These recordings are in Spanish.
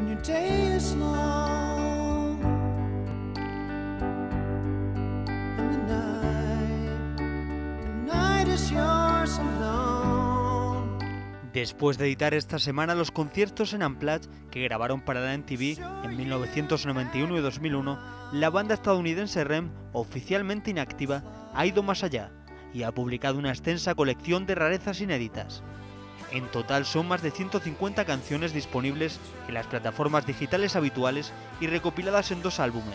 when your day is long and the night is yours alone. Después de editar esta semana los conciertos en Unplugged que grabaron para la MTV en 1991 y 2001, la banda estadounidense R.E.M., oficialmente inactiva, ha ido más allá y ha publicado una extensa colección de rarezas inéditas. En total son más de 150 canciones disponibles en las plataformas digitales habituales y recopiladas en 2 álbumes.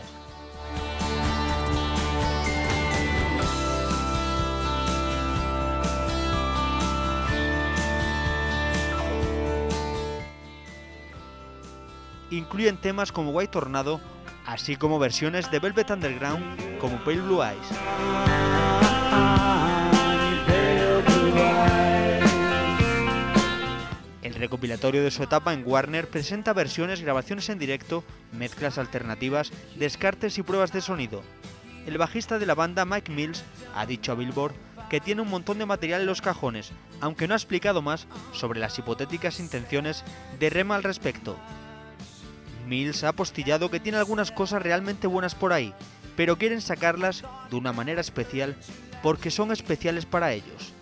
Incluyen temas como White Tornado, así como versiones de Velvet Underground como Pale Blue Eyes. El recopilatorio de su etapa en Warner presenta versiones, grabaciones en directo, mezclas alternativas, descartes y pruebas de sonido. El bajista de la banda, Mike Mills, ha dicho a Billboard que tiene un montón de material en los cajones, aunque no ha explicado más sobre las hipotéticas intenciones de R.E.M. al respecto. Mills ha apostillado que tiene algunas cosas realmente buenas por ahí, pero quieren sacarlas de una manera especial porque son especiales para ellos.